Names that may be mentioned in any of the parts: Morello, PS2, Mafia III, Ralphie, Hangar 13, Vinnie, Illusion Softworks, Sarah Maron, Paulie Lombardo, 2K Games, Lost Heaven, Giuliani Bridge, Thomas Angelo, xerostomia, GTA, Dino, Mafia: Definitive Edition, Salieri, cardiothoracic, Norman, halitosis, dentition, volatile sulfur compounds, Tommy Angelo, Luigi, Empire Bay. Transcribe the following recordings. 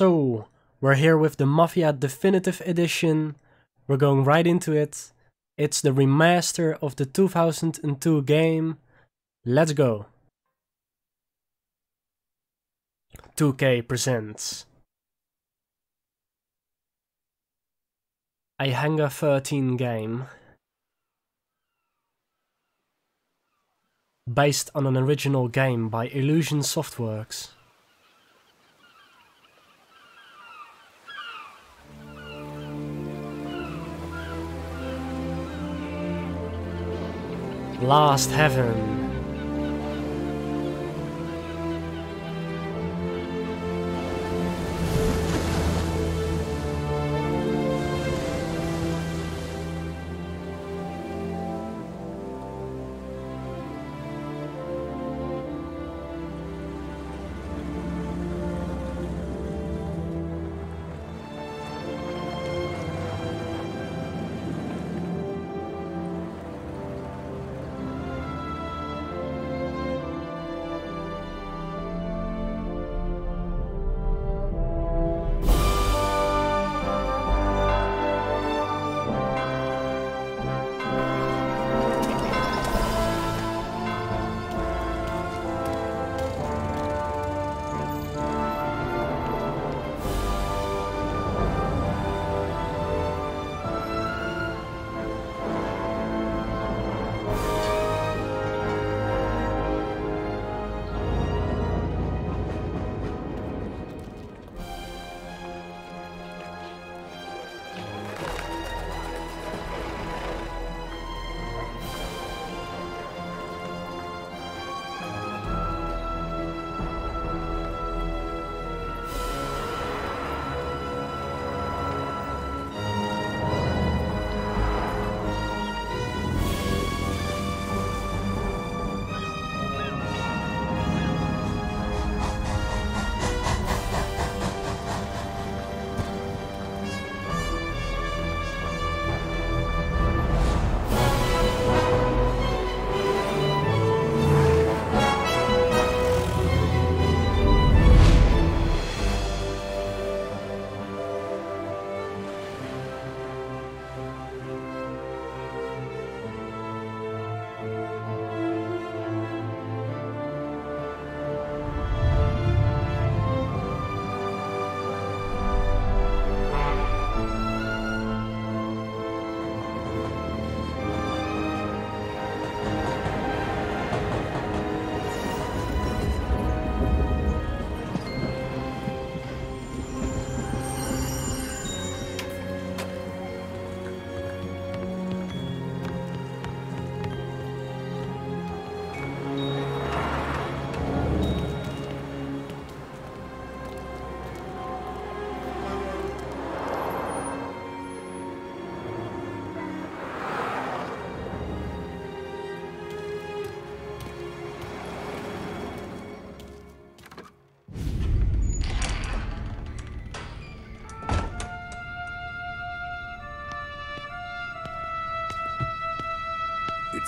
So, we're here with the Mafia Definitive Edition. We're going right into it. It's the remaster of the 2002 game. Let's go. 2K presents a Hangar 13 game based on an original game by Illusion Softworks. Lost Heaven.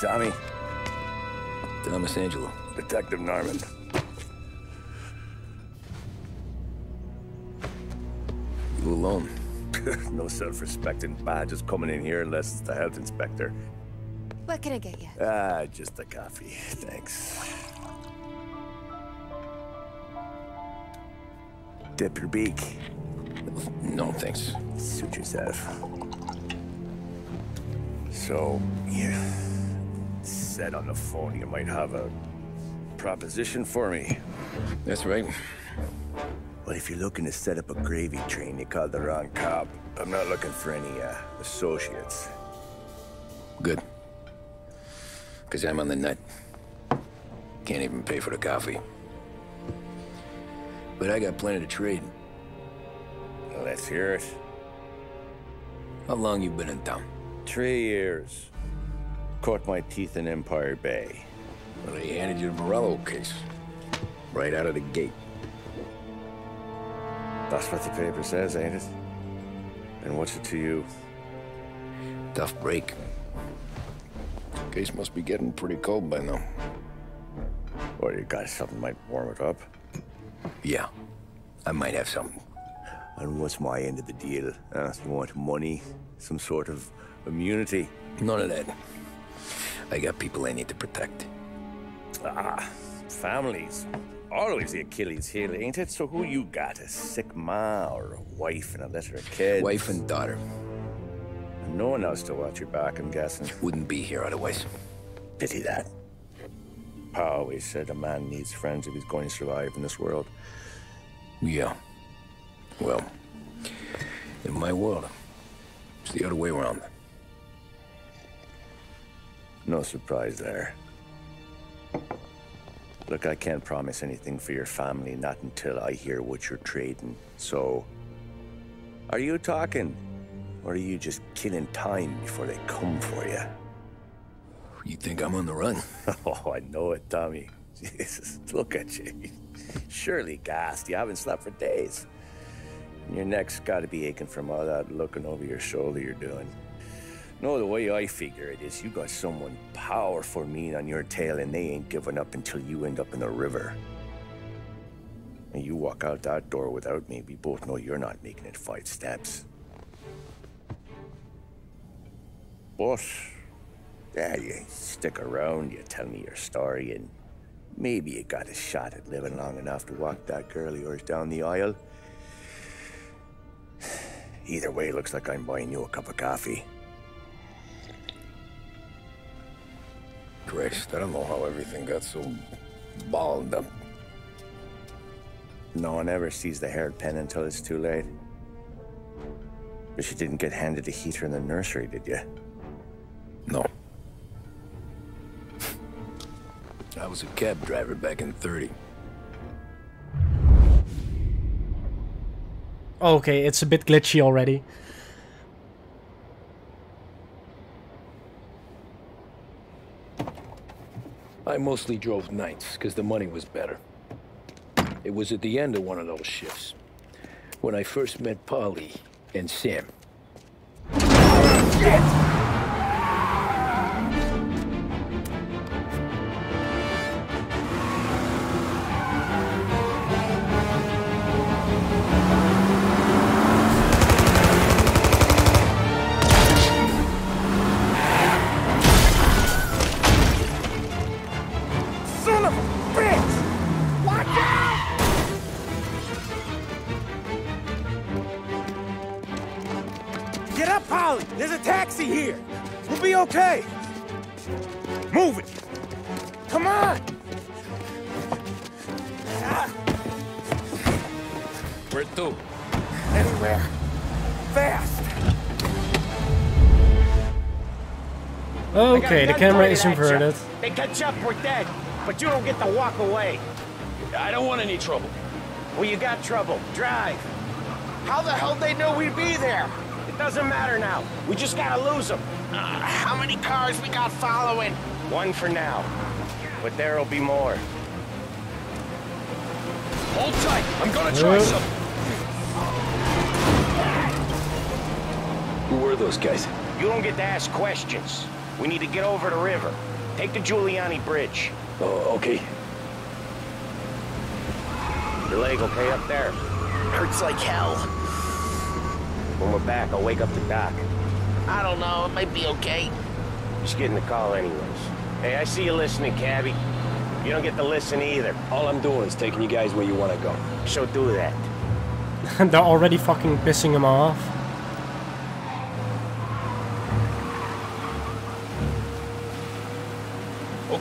Tommy? Thomas Angelo. Detective Norman. You alone? No self-respecting badges coming in here unless it's the health inspector. What can I get you? Just a coffee. Thanks. Dip your beak. No, thanks. Suit yourself. So, yeah. Said on the phone you might have a proposition for me. That's right. Well, if you're looking to set up a gravy train, you called the wrong cop. I'm not looking for any associates. Good. Because I'm on the nut. Can't even pay for the coffee. But I got plenty to trade. Well, let's hear it. How long you been in town? 3 years. Caught my teeth in Empire Bay. Well, they handed you the Morello case. Right out of the gate. That's what the paper says, ain't it? And what's it to you? Tough break. Case must be getting pretty cold by now. Or you got something might warm it up? Yeah, I might have something. And what's my end of the deal? You want money? Some sort of immunity? None of that. I got people I need to protect. Ah, families. Always the Achilles heel, ain't it? So who you got? A sick ma or a wife and a litter of kids? Wife and daughter. And no one else to watch your back, I'm guessing. Wouldn't be here otherwise. Pity that. Pa always said a man needs friends if he's going to survive in this world. Yeah. Well, in my world, it's the other way around. No surprise there. Look, I can't promise anything for your family, not until I hear what you're trading. So, are you talking? Or are you just killing time before they come for you? You think I'm on the run? Oh, I know it, Tommy. Jesus, look at you. Surely gassed. You haven't slept for days. And your neck's got to be aching from all that looking over your shoulder you're doing. No, the way I figure it is you got someone powerful mean on your tail and they ain't giving up until you end up in the river. And you walk out that door without me, we both know you're not making it 5 steps. But, yeah, you stick around, you tell me your story, and maybe you got a shot at living long enough to walk that girl of yours down the aisle. Either way, looks like I'm buying you a cup of coffee. Christ, I don't know how everything got so balled up. No one ever sees the hairpin until it's too late. But you didn't get handed a heater in the nursery, did you? No. I was a cab driver back in 30. Okay, it's a bit glitchy already. I mostly drove nights, because the money was better. It was at the end of one of those shifts, when I first met Paulie and Sam. Oh, shit! Okay, the camera is inverted. They catch up, we're dead. But you don't get to walk away. I don't want any trouble. Well, you got trouble. Drive. How the hell they know we'd be there? It doesn't matter now. We just gotta lose them. How many cars we got following? One for now. But there'll be more. Hold tight. I'm gonna try something. Who were those guys? You don't get to ask questions. We need to get over the river. Take the Giuliani Bridge. Oh, okay. Your leg okay up there? Hurts like hell. When we're back, I'll wake up the doc. I don't know. It might be okay. Just getting the call anyways. Hey, I see you listening, cabbie. You don't get to listen either. All I'm doing is taking you guys where you want to go. So do that. They're already fucking pissing him off.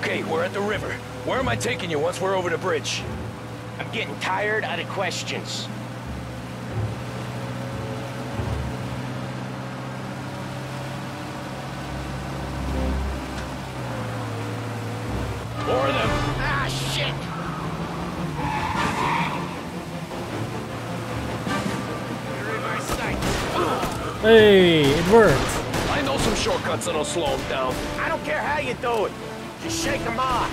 Okay, we're at the river. Where am I taking you once we're over the bridge? I'm getting tired out of questions. Or them. Ah, shit! You're in my sight. Hey, it worked. I know some shortcuts that'll slow them down. I don't care how you do it. Just shake them off.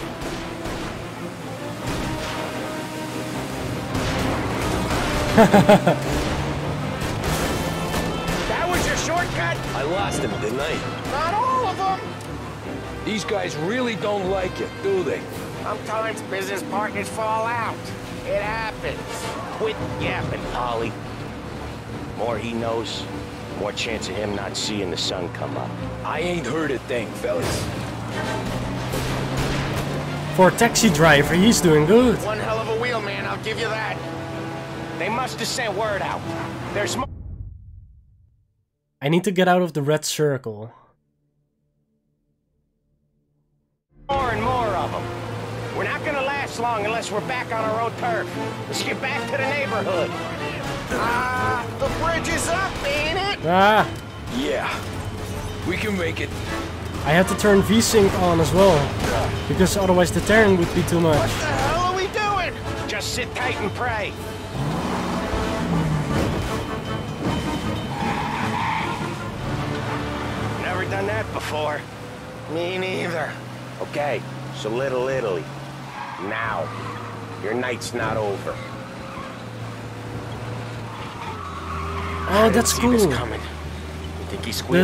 That was your shortcut? I lost him, didn't I? Not all of them. These guys really don't like it, do they? Sometimes business partners fall out. It happens. Quit yapping, Paulie. more he knows, more chance of him not seeing the sun come up. I ain't heard a thing, fellas. For a taxi driver, he's doing good. One hell of a wheel, man, I'll give you that. They must have sent word out. There's more. I need to get out of the red circle. More and more of them. We're not gonna last long unless we're back on our own turf. Let's get back to the neighborhood. Ah, the bridge is up, ain't it? Ah. Yeah, we can make it. I had to turn V-Sync on as well, because otherwise the tearing would be too much. What the hell are we doing? Just sit tight and pray. Never done that before. Me neither. Okay, so Little Italy. Now, your night's not over. Oh, that's cool.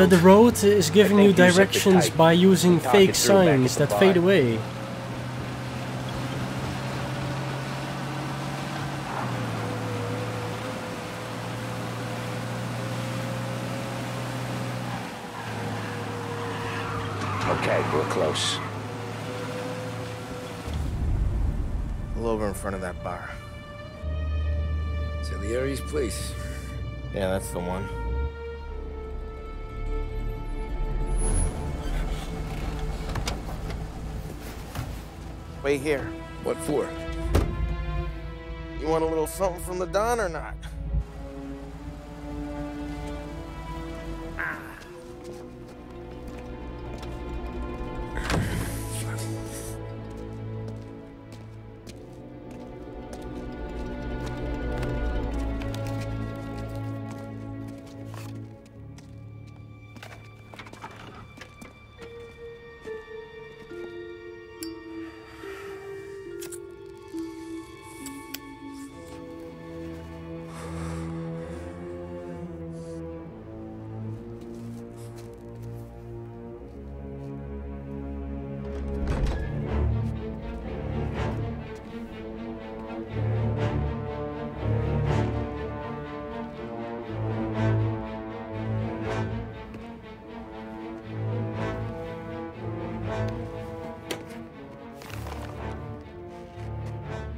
The road is giving you directions by using fake signs that fade away. Okay, we're close. Pull over in front of that bar. Salieri's place. Yeah, that's the one. Wait here. What for? You want a little something from the Don or not?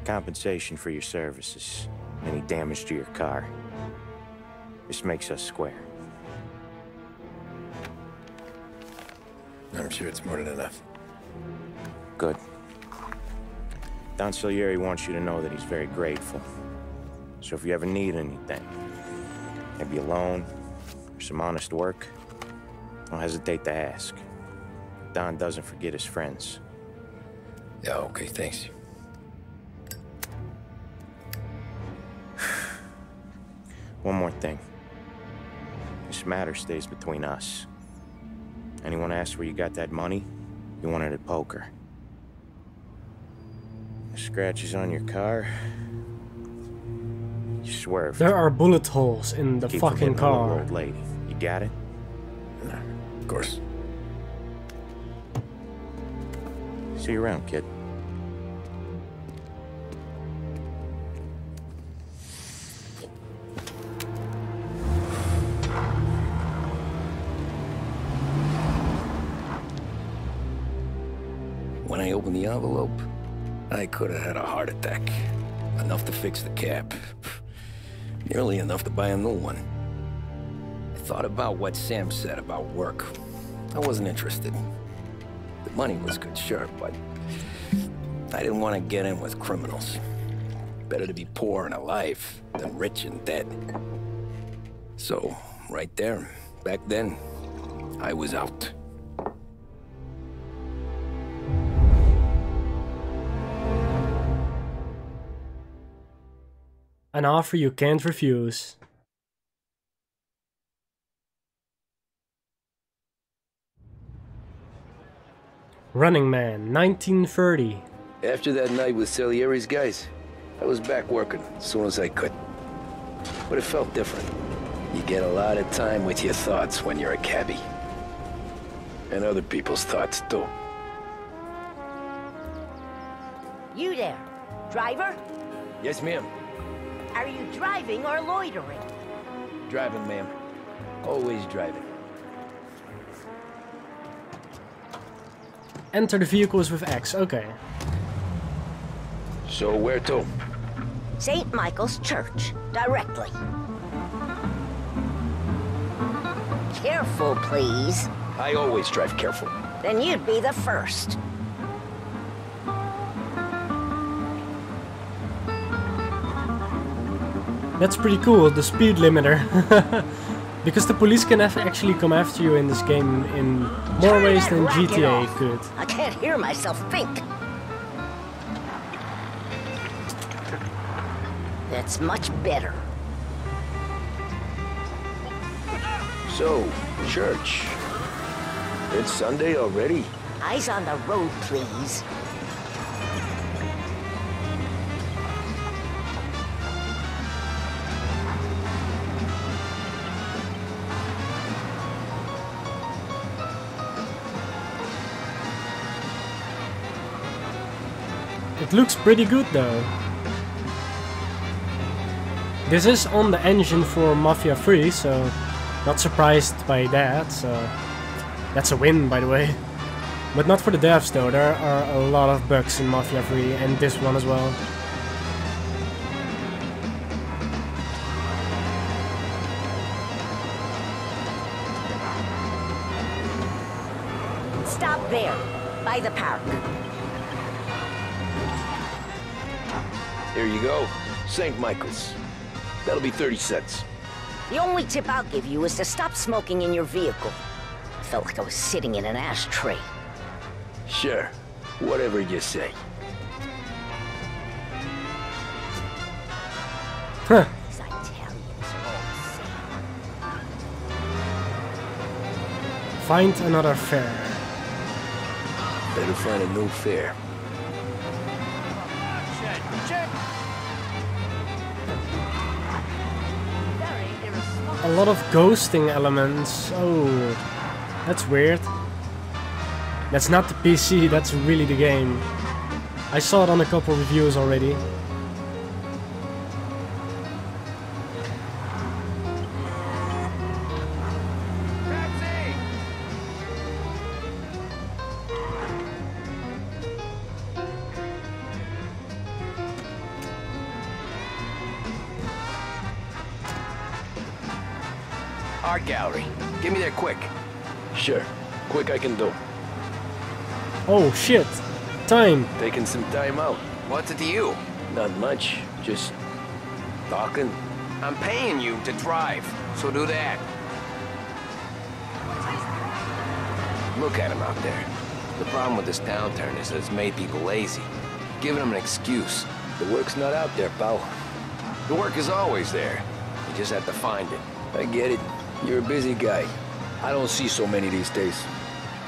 Compensation for your services, any damage to your car. This makes us square. I'm sure it's more than enough. Good. Don Salieri wants you to know that he's very grateful. So if you ever need anything, maybe a loan or some honest work, don't hesitate to ask. Don doesn't forget his friends. Yeah, okay, thanks. One more thing. This matter stays between us. Anyone asks where you got that money, you want it at poker. The scratches on your car, you swerved. There are bullet holes in the fucking car. Old lady. You got it? Nah, of course. See you around, kid. The envelope, I could have had a heart attack. Enough to fix the cap. Nearly enough to buy a new one. I thought about what Sam said about work. I wasn't interested. The money was good, sure, but I didn't want to get in with criminals. Better to be poor and alive than rich and dead. So, right there, back then, I was out. An offer you can't refuse. Running Man, 1930. After that night with Salieri's guys, I was back working as soon as I could. But it felt different. You get a lot of time with your thoughts when you're a cabbie. And other people's thoughts, too. You there, driver? Yes, ma'am. Are you driving or loitering? driving, ma'am. Always driving. Enter the vehicles with X, okay. So where to? St. Michael's Church, directly. Careful, please. I always drive careful. Then you'd be the first. That's pretty cool, the speed limiter. Because the police can actually come after you in this game in more ways than GTA could. I can't hear myself think. That's much better. So, church. It's Sunday already. Eyes on the road, please. It looks pretty good though. This is on the engine for Mafia 3, so not surprised by that. So that's a win, by the way. But not for the devs though, there are a lot of bugs in Mafia 3 and this one as well. Stop there, by the park. Here you go, St. Michael's. That'll be 30 cents. The only tip I'll give you is to stop smoking in your vehicle. I felt like I was sitting in an ashtray. Sure, whatever you say. Huh. Find another fare. Better find a new fare. A lot of ghosting elements. Oh, that's weird. That's not the PC, that's really the game. I saw it on a couple reviews already. Gallery. Get me there quick. Sure. Quick I can do. Oh shit. Time. Taking some time out. What's it to you? Not much. Just talking. I'm paying you to drive, so do that. Look at him out there. The problem with this downturn is that it's made people lazy. Giving them an excuse. The work's not out there, pal. The work is always there. You just have to find it. I get it. You're a busy guy. I don't see so many these days.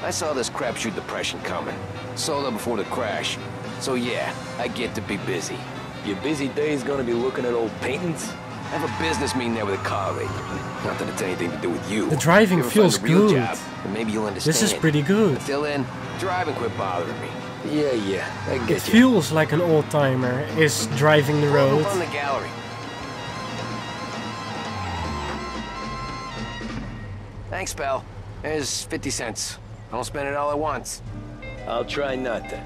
I saw this crapshoot depression coming. Saw that before the crash. So yeah, I get to be busy. Your busy day's gonna be looking at old paintings? I have a business meeting there with a colleague. Not that it's anything to do with you. The driving feels good. Job, maybe you'll understand. This is pretty good. Until then, drive and quit bothering me. Yeah, I get it. It feels like an old-timer is driving the road. Up on the gallery. Thanks, pal. There's 50 cents. I don't spend it all at once. I'll try not to.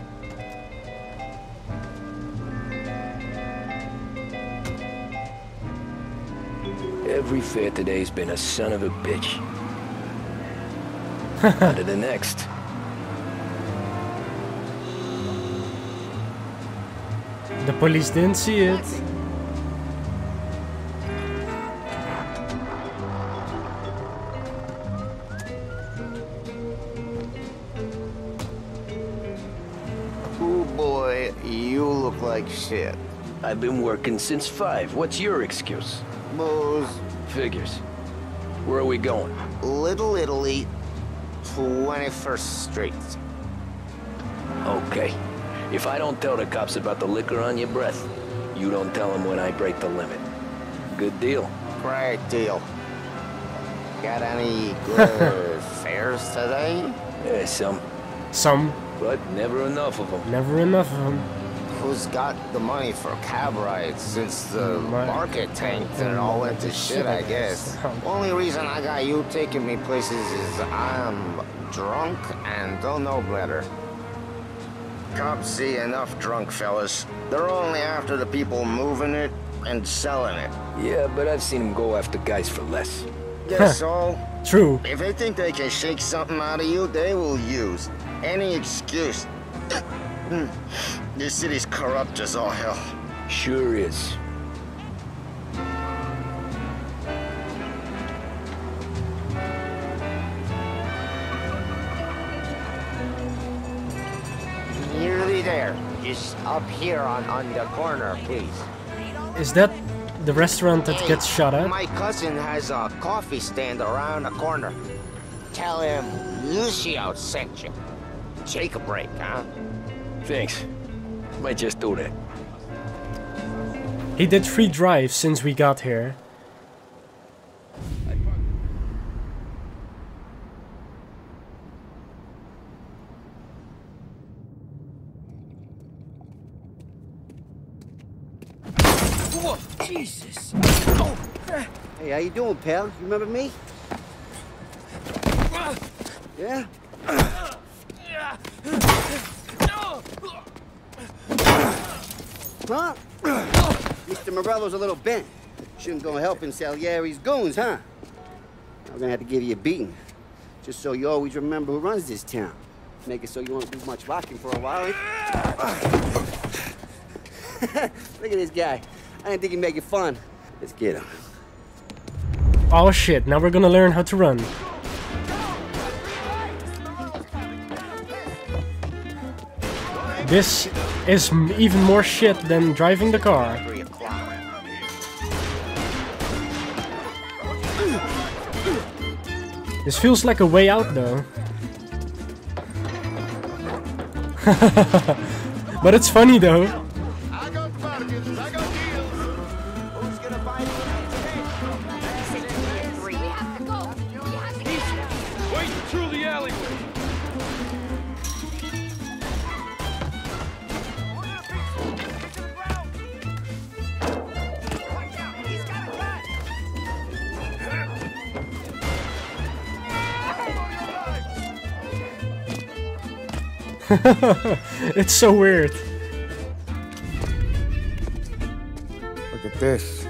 Every fare today's been a son of a bitch. On to the next. The police didn't see it. Shit. I've been working since 5. What's your excuse? Booze. Figures. Where are we going? Little Italy, 21st Street. Okay. If I don't tell the cops about the liquor on your breath, you don't tell them when I break the limit. Good deal. Great deal. Got any good fares today? Yeah, some. Some. But never enough of them. Who's got the money for cab rides since the market tanked and it all went to shit, I guess. Only reason I got you taking me places is I'm drunk and don't know better. Cops see enough drunk fellas. They're only after the people moving it and selling it. Yeah, but I've seen them go after guys for less. Guess so. True. If they think they can shake something out of you, they will use any excuse. This city's corrupt as all hell. Sure is. Nearly there. Just up here on the corner, please. Is that the restaurant that gets shot at? My cousin has a coffee stand around the corner. Tell him Lucio sent you. Take a break, huh? Thanks. Might just do that. He did 3 drives since we got here. Whoa, Jesus! Oh. Hey, how you doing, pal? You remember me? Yeah? Huh? Mr. Morello's a little bent. Shouldn't go helping Salieri's goons, huh? I'm gonna have to give you a beating. Just so you always remember who runs this town. Make it so you won't do much rocking for a while. Look at this guy. I didn't think he'd make it fun. Let's get him. Oh shit, now we're gonna learn how to run. This is even more shit than driving the car. This feels like a way out though. But it's funny though. It's so weird. Look at this.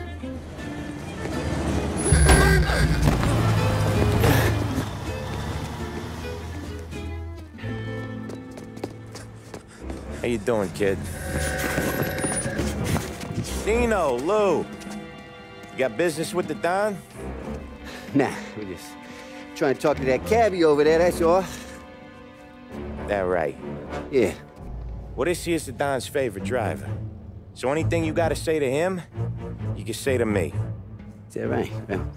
How you doing, kid? Dino, Lou. You got business with the Don? Nah, we just trying to talk to that cabbie over there, that's all. That right? Yeah. Well, this here's the Don's favorite driver. So anything you gotta say to him, you can say to me. Is that right? Well,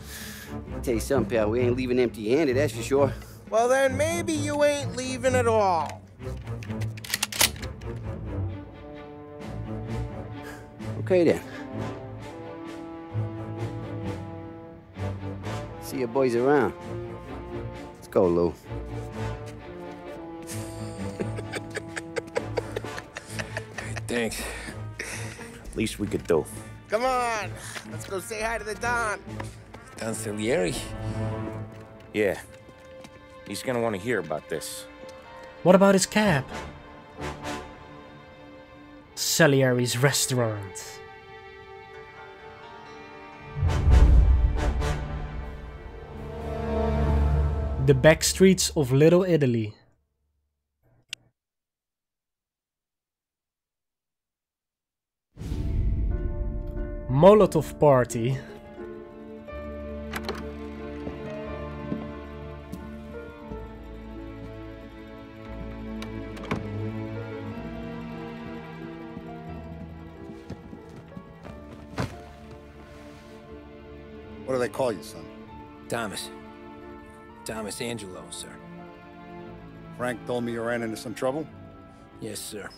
I'll tell you something, pal. We ain't leaving empty-handed, that's for sure. Well, then maybe you ain't leaving at all. Okay, then. See your boys around. Let's go, Lou. Thanks. Least we could do. Come on, let's go say hi to the Don. Don Salieri? Yeah. He's gonna want to hear about this. What about his cab? Salieri's restaurant. The back streets of Little Italy. Molotov party. What do they call you, son? Thomas. Thomas Angelo, sir. Frank told me you ran into some trouble? Yes, sir.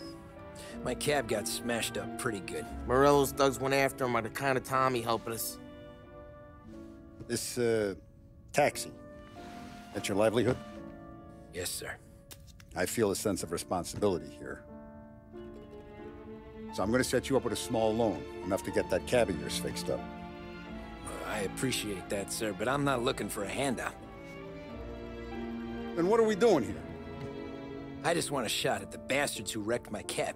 My cab got smashed up pretty good. Morello's thugs went after him by the kind of Tommy helping us. This, taxi, that's your livelihood? Yes, sir. I feel a sense of responsibility here. So I'm going to set you up with a small loan, enough to get that cab of yours fixed up. I appreciate that, sir, but I'm not looking for a handout. Then what are we doing here? I just want a shot at the bastards who wrecked my cab.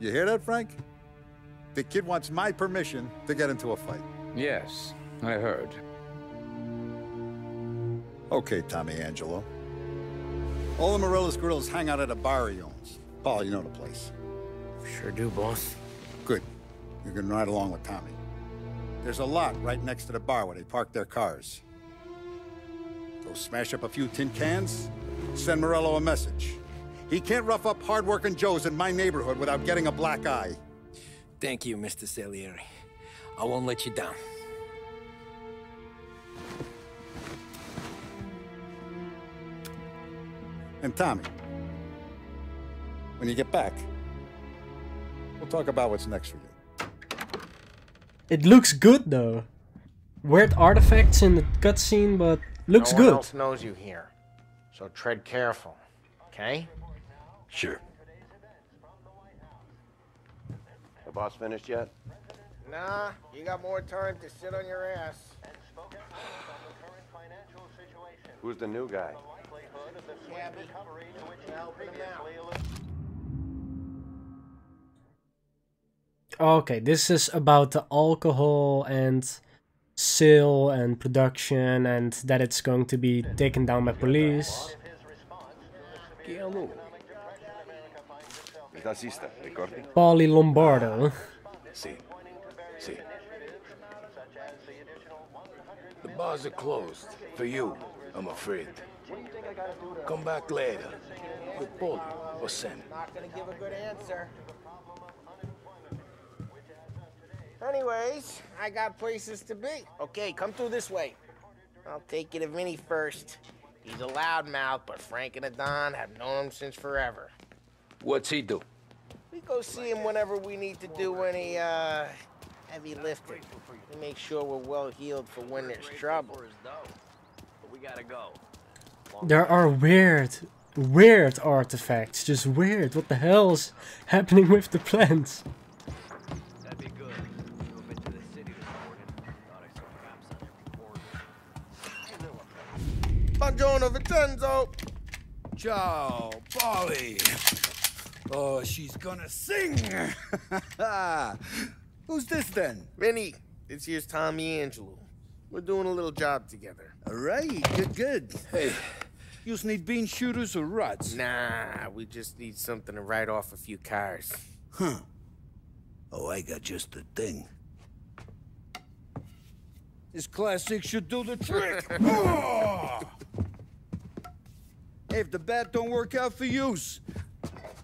You hear that, Frank? The kid wants my permission to get into a fight. Yes, I heard. Okay, Tommy Angelo. All the Morello's gorillas hang out at a bar he owns. Paul, you know the place. Sure do, boss. Good. You're gonna ride along with Tommy. There's a lot right next to the bar where they park their cars. Go smash up a few tin cans, send Morello a message. He can't rough up hard-working Joes in my neighborhood without getting a black eye. Thank you, Mr. Salieri. I won't let you down. And Tommy, when you get back, we'll talk about what's next for you. It looks good, though. Weird artifacts in the cutscene, but looks good. No one else knows you here, so tread careful, okay? Sure. The boss finished yet? Nah, you got more time to sit on your ass. Who's the new guy? Okay, this is about the alcohol and sale and production, and that it's going to be taken down by police. Paulie Lombardo. The bars are closed for you, I'm afraid. Come back later with Paulie or Sam. Not gonna give a good answer. Anyways, I got places to be. Okay, come through this way. I'll take you to Vinnie first. He's a loudmouth, but Frank and Adon have known him since forever. What's he do? We go see him whenever we need to do any heavy lifting. We make sure we're well healed for when there's trouble. We gotta go. There are weird artifacts. Just weird. What the hell's happening with the plants? That'd be good. Move into the city this morning. Thought I saw cops on every corner. Buongiorno, Vincenzo. Ciao, Paulie. Oh, she's gonna sing. Who's this then? Vinnie. This here's Tommy Angelo. We're doing a little job together. All right, good. Hey, you need bean shooters or rods? Nah, we just need something to write off a few cars. Huh. Oh, I got just the thing. This classic should do the trick. Oh! Hey, if the bat don't work out for use,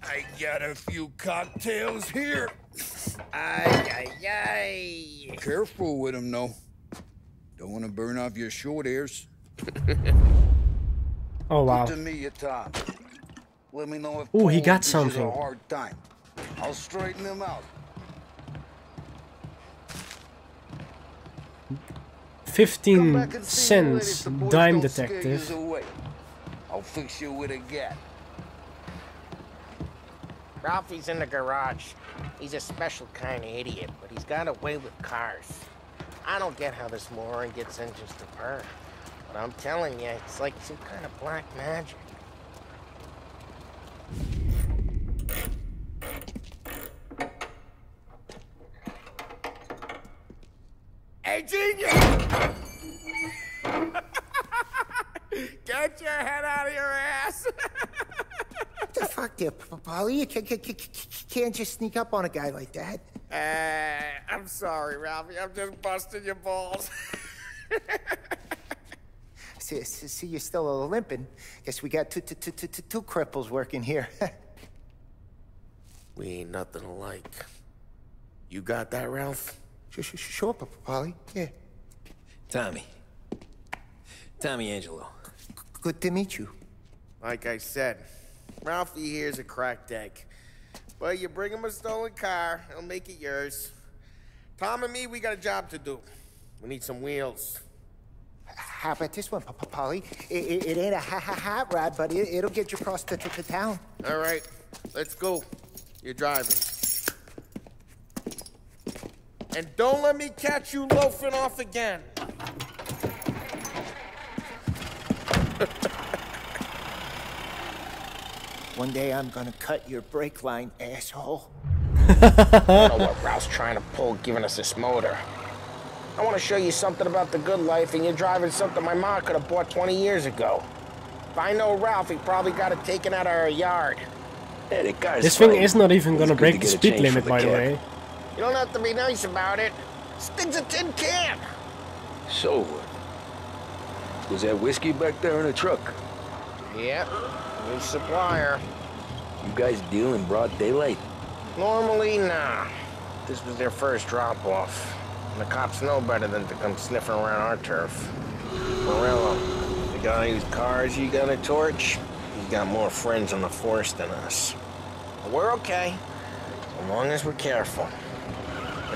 I got a few cocktails here. Ay, ay, ay. Careful with them, though. Don't want to burn off your short ears. Oh, wow. Oh, he got something. Hard time. I'll straighten him out. 15 cents, dime detective. I'll fix you with a gat. Ralphie's in the garage. He's a special kind of idiot, but he's got away with cars. I don't get how this moron gets engines to burn, but I'm telling you, it's like some kind of black magic. Hey, genius! Get your head out of your ass! What the fuck, there, Paulie? You can't just sneak up on a guy like that. I'm sorry, Ralphie. I'm just busting your balls. see, you're still limping. Guess we got two cripples working here. We ain't nothing alike. You got that, Ralph? Sure, Paulie. Yeah. Tommy Angelo. Good to meet you. Like I said, Ralphie here's a cracked egg. Well, you bring him a stolen car, he'll make it yours. Tom and me, we got a job to do. We need some wheels. How about this one, Paulie? It ain't a hot rod, but it'll get you across the town. All right, let's go. You're driving. And don't let me catch you loafing off again. One day I'm gonna cut your brake line, asshole. I don't know what Ralph's trying to pull giving us this motor. I want to show you something about the good life, and you're driving something my mom could have bought 20 years ago. If I know Ralph, he probably got it taken out of our yard. Yeah, the guy's this thing is not even gonna break the speed limit, by the way. You don't have to be nice about it. This thing's a tin can. So, was that whiskey back there in the truck? Yep. New supplier. You guys deal in broad daylight? Normally, nah. This was their first drop-off. And the cops know better than to come sniffing around our turf. Morello, the guy whose cars you got a torch, he's got more friends on the force than us. But we're okay, as long as we're careful.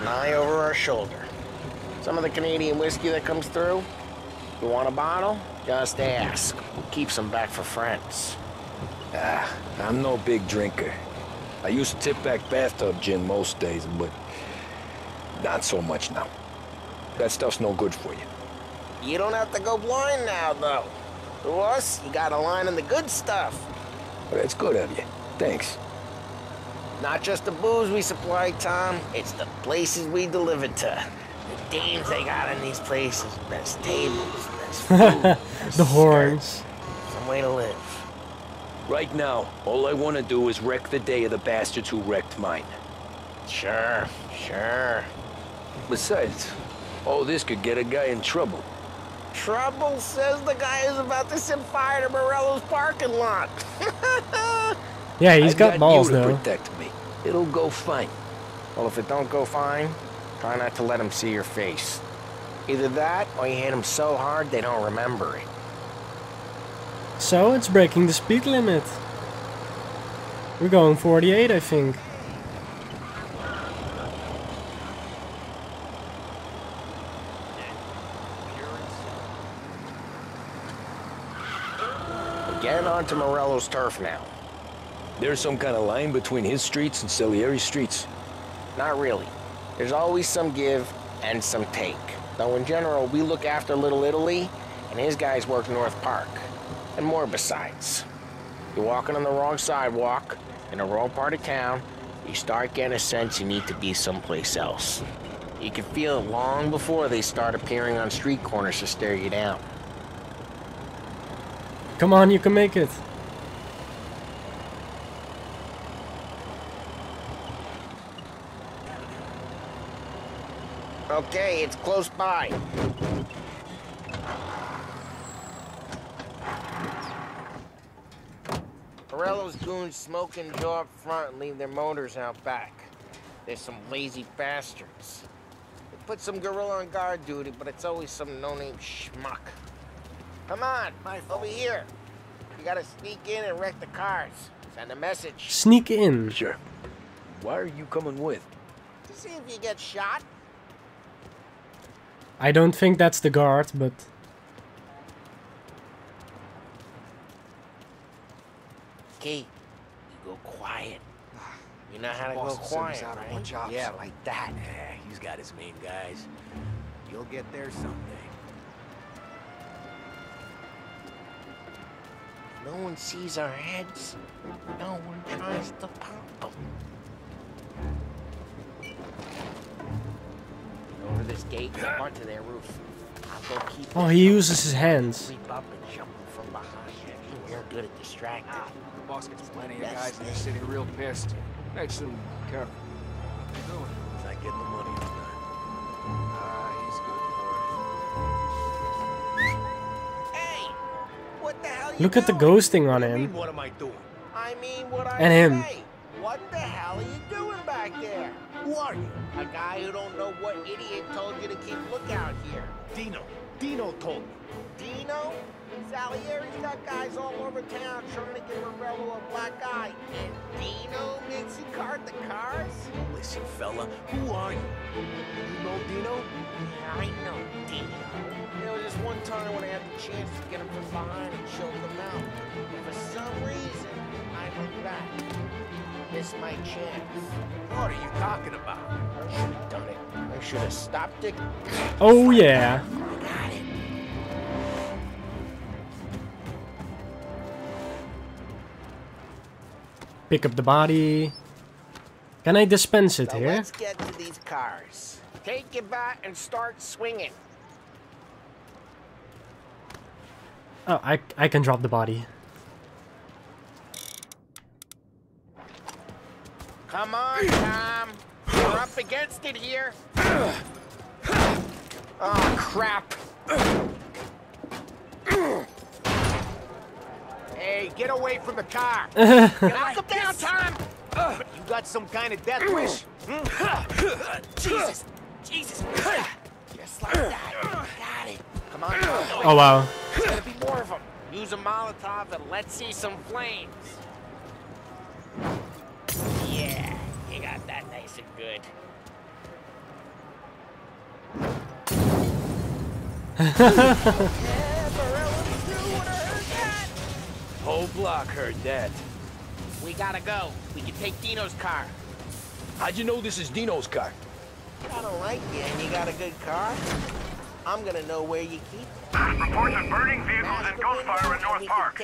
An eye over our shoulder. Some of the Canadian whiskey that comes through, you want a bottle? Just ask. We'll keep some back for friends. Ah, I'm no big drinker. I used to tip back bathtub gin most days, but not so much now. That stuff's no good for you. You don't have to go blind now, though. To us, you got a line on the good stuff. Well, that's good of you. Thanks. Not just the booze we supply, Tom. It's the places we deliver to. The dames they got in these places. Best tables, best food. The horns. Some way to live. Right now, all I want to do is wreck the day of the bastards who wrecked mine. Sure, sure. Besides, all this could get a guy in trouble. Trouble, says the guy who's about to set fire to Morello's parking lot. Yeah, he's got balls, though. Protect me. It'll go fine. Well, if it don't go fine, try not to let him see your face. Either that, or you hit him so hard they don't remember it. So it's breaking the speed limit. We're going 48, I think. Again, onto Morello's turf now. There's some kind of line between his streets and Salieri's streets. Not really. There's always some give and some take. Though in general, we look after Little Italy, and his guys work North Park. And more besides. You're walking on the wrong sidewalk, in the wrong part of town, you start getting a sense you need to be someplace else. You can feel it long before they start appearing on street corners to stare you down. Come on, you can make it. Okay, it's close by. Morello's goons smoke and jaw up front and leave their motors out back. They're some lazy bastards. They put some gorilla on guard duty, but it's always some no-name schmuck. Come on, over here. You gotta sneak in and wreck the cars. Send a message. Sneak in? Sure. Why are you coming with? To see if you get shot. I don't think that's the guard, but... Kate, you go quiet. You know how to go quiet, right? Yeah, like that. Yeah, he's got his main guys. You'll get there someday. No one sees our heads. No one tries to pop them. Over this gate, onto their roof. I'll go keep he uses his hands. Up and jump from behind. You're good at distracting. The boss gets plenty of guys in the city real pissed. Makes them careful. What you doing? Is I getting the money or not? He's good for it. Hey! What the hell are you Look doing? At the ghosting on him. What am I doing? I mean what I and say. Him. What the hell are you doing back there? Who are you? A guy who don't know what idiot told you to keep lookout here. Dino. Dino told me. Dino? Salieri's got guys all over town trying to give Morello a black eye, and Dino makes you card the cars? Listen, fella. Who are you? You know Dino? I know Dino. There was this one time when I had the chance to get him from behind and choke him out. And for some reason, I went back. Missed my chance. What are you talking about? I should have done it. I should have stopped it. Oh, yeah. I got it. Pick up the body. Can I dispense it here? Let's get to these cars. Take your bat and start swinging. Oh, I can drop the body. Come on, Tom. We're up against it here. Oh, crap. Hey, get away from the car. Knock him down, Tom. You got some kind of death wish. Jesus. Jesus. Just like that. Got it. Come on. Oh, wow. There's going to be more of them. Use a Molotov and let's see some flames. Yeah, you got that nice and good. Whole block heard that. We gotta go. We can take Dino's car. How'd you know this is Dino's car? I don't like you and you got a good car. I'm gonna know where you keep it. There's reports of burning vehicles and gunfire in North Park.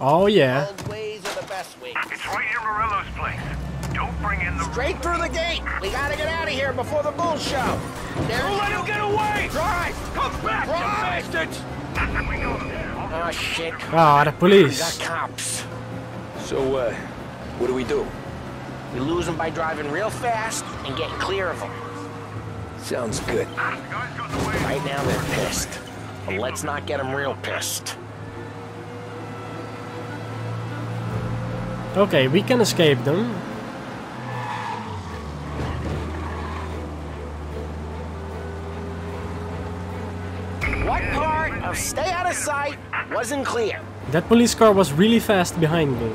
Oh, yeah. Old ways are the best ways. It's right near Morello's place. Don't bring in the... Straight through the gate! We gotta get out of here before the bulls show. Don't let him get away! Drive! Come back, you bastards! Oh, shit. Ah, the police. The cops. So, what do? We lose them by driving real fast and getting clear of them. Sounds good. Right now, they're pissed. But let's not get them real pissed. Okay, we can escape them. What part of stay out of sight wasn't clear? That police car was really fast behind me.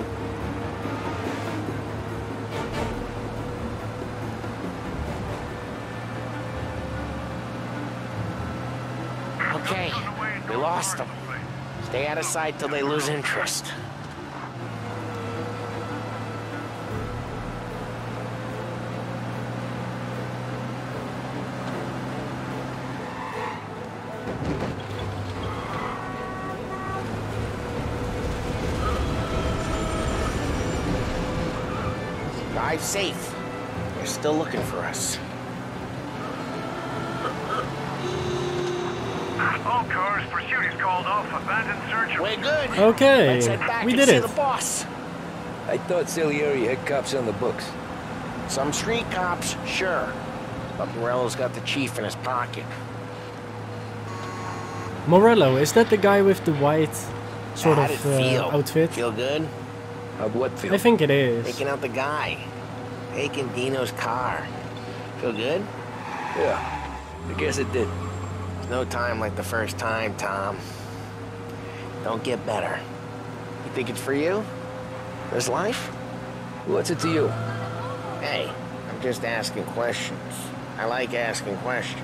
Okay, we lost them. Stay out of sight till they lose interest. Drive safe. They're still looking for us. All cars, pursuit is called off. Abandoned search. We're good. Okay, we did it. The boss. I thought Salieri had cops on the books. Some street cops, sure. But Morello's got the chief in his pocket. Morello, is that the guy with the white sort of outfit? Feel good? What feel? I think it is. Taking out the guy. Taking Dino's car. Feel good? Yeah, I guess it did. No time like the first time, Tom. Don't get better. You think it's for you? This life? What's it to you? Hey, I'm just asking questions. I like asking questions.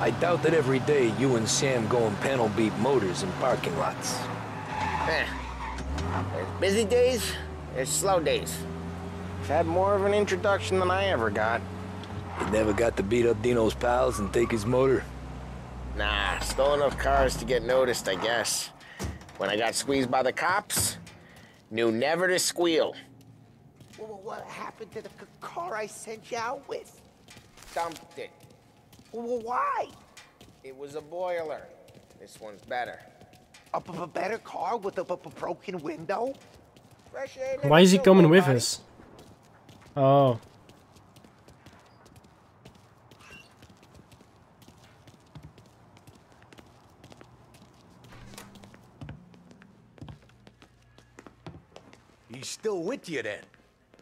I doubt that every day you and Sam go and panel beat motors in parking lots. Eh. There's busy days, there's slow days. I've had more of an introduction than I ever got. You never got to beat up Dino's pals and take his motor? Nah, stole enough cars to get noticed, I guess. When I got squeezed by the cops, knew never to squeal. Well, what happened to the car I sent you out with? Dumped it. Well, why? It was a boiler. This one's better. A better car with a broken window? Fresh air. Why is he coming with us? Oh. He's still with you then?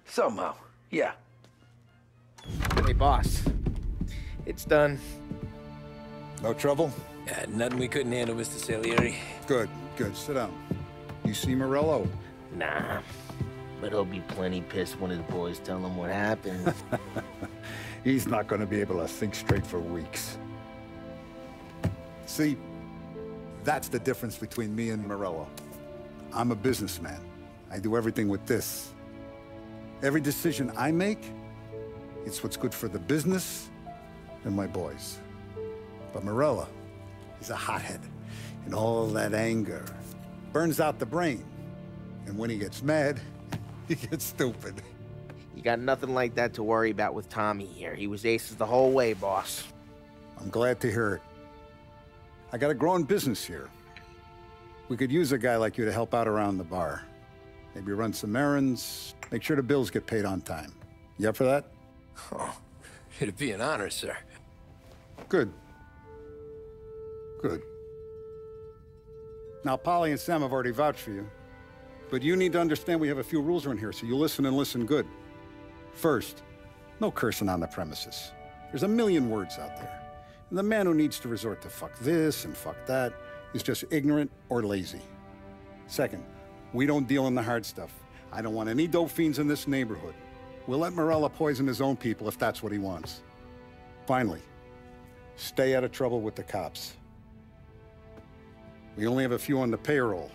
Somehow, yeah. Hey, boss. It's done. No trouble? Nothing we couldn't handle, Mr. Salieri. Good, good. Sit down. You see Morello? Nah. but he'll be plenty pissed when his boys tell him what happened. He's not going to be able to think straight for weeks. See, that's the difference between me and Morello. I'm a businessman. I do everything with this. Every decision I make, it's what's good for the business and my boys. But Morello is a hothead, and all that anger burns out the brain. And when he gets mad, he gets stupid. You got nothing like that to worry about with Tommy here. He was aces the whole way, boss. I'm glad to hear it. I got a growing business here. We could use a guy like you to help out around the bar. Maybe run some errands, make sure the bills get paid on time. You up for that? Oh, it'd be an honor, sir. Good. Good. Now, Paulie and Sam have already vouched for you. But you need to understand we have a few rules around here, so you listen and listen good. First, no cursing on the premises. There's a million words out there. And the man who needs to resort to fuck this and fuck that is just ignorant or lazy. Second, we don't deal in the hard stuff. I don't want any dope fiends in this neighborhood. We'll let Morello poison his own people if that's what he wants. Finally, stay out of trouble with the cops. We only have a few on the payroll.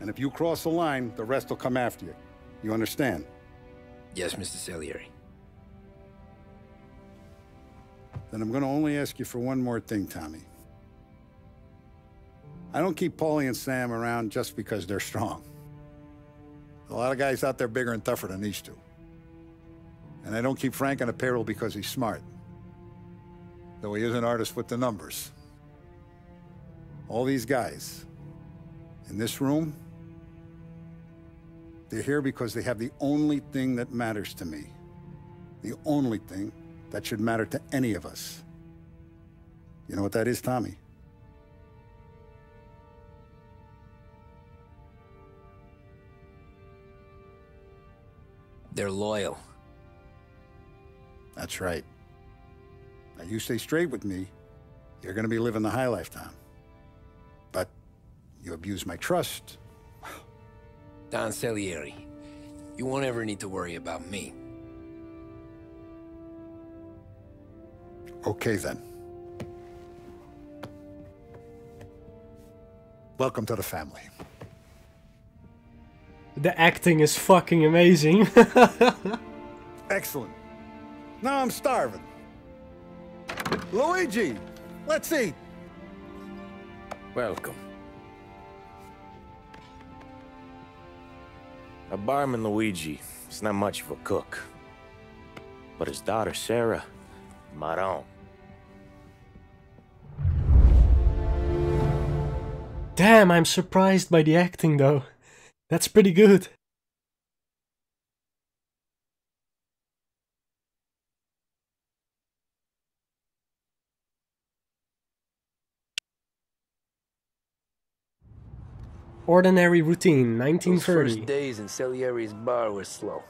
And if you cross the line, the rest will come after you. You understand? Yes, Mr. Salieri. Then I'm going to only ask you for one more thing, Tommy. I don't keep Paulie and Sam around just because they're strong. A lot of guys out there bigger and tougher than these two. And I don't keep Frank on the payroll because he's smart. Though he is an artist with the numbers. All these guys in this room, they're here because they have the only thing that matters to me. The only thing that should matter to any of us. You know what that is, Tommy? They're loyal. That's right. Now you stay straight with me, you're gonna be living the high life, Tom. But you abuse my trust. Don Salieri, you won't ever need to worry about me. Okay, then. Welcome to the family. The acting is fucking amazing. Excellent. Now I'm starving. Luigi, let's eat. Welcome. A barman, Luigi, is not much of a cook. But his daughter, Sarah Maron. Damn, I'm surprised by the acting, though. That's pretty good. Ordinary routine, 1930. Those first days in Salieri's bar were slow.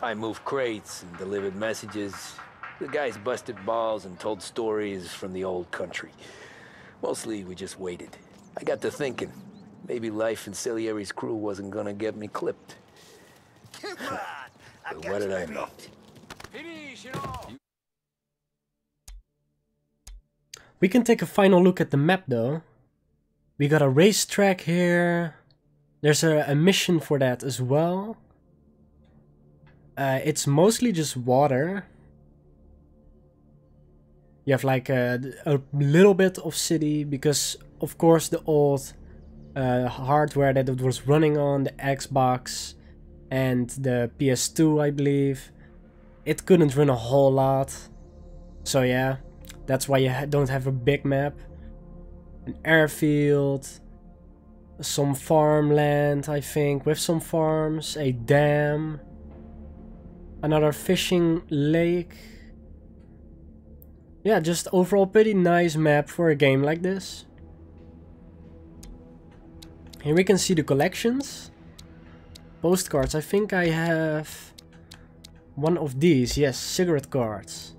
I moved crates and delivered messages. The guys busted balls and told stories from the old country. Mostly, we just waited. I got to thinking, maybe life in Salieri's crew wasn't gonna get me clipped. Come on, but what did I know? Finish it all. We can take a final look at the map, though. We got a racetrack here. There's a mission for that as well. It's mostly just water. You have like a little bit of city because of course the old hardware that it was running on, the Xbox and the PS2, I believe, it couldn't run a whole lot. So yeah, that's why you don't have a big map. An airfield, some farmland, I think, with some farms, a dam, another fishing lake. Yeah, just overall pretty nice map for a game like this. Here we can see the collections. Postcards, I think I have one of these, yes, cigarette cards.